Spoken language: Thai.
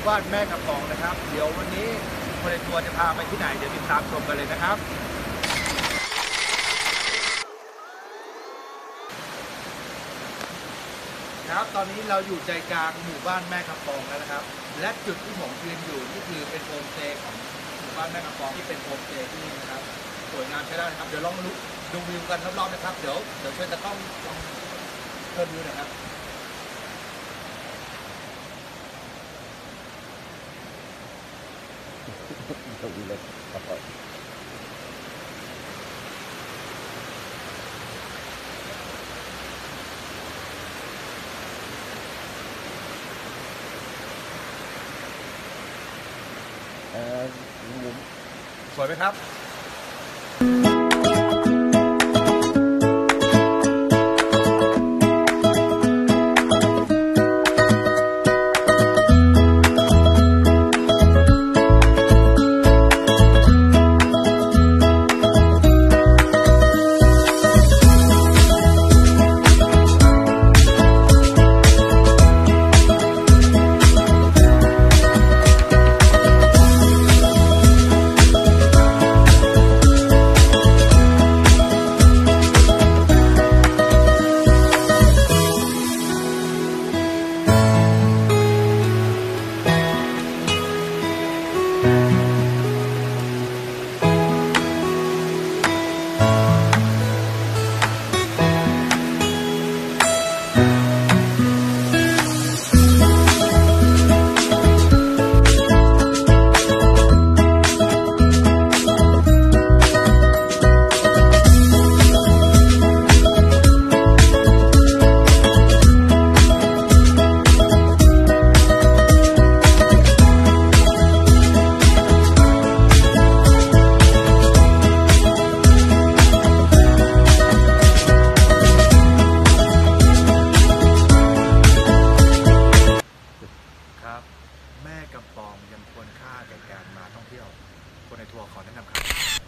มู่บ้านแม่กำปองนะครับเดี๋ยววันนี้คนในทัวร์จะพาไปที่ไหนเดี๋ยวติดตามชมกันเลยนะครับครับตอนนี้เราอยู่ใจกลางหมู่บ้านแม่กำปองแล้วนะครับและจุดที่ผมยืนอยู่นี่คือเป็นโฮมสเตย์ของหมู่บ้านแม่กำปองที่เป็นโฮมสเตย์ที่นี่นะครับสวยงามใช่ได้ครับเดี๋ยวลองดูวิวกันรอบๆนะครับเดี๋ยวช่วยตะกล้องลองเพิ่มวิวหน่อยครับสวยไหมครับแม่กำปองยังควรค่าแก่การมาท่องเที่ยวคนในทัวร์ขอแนะนำครับ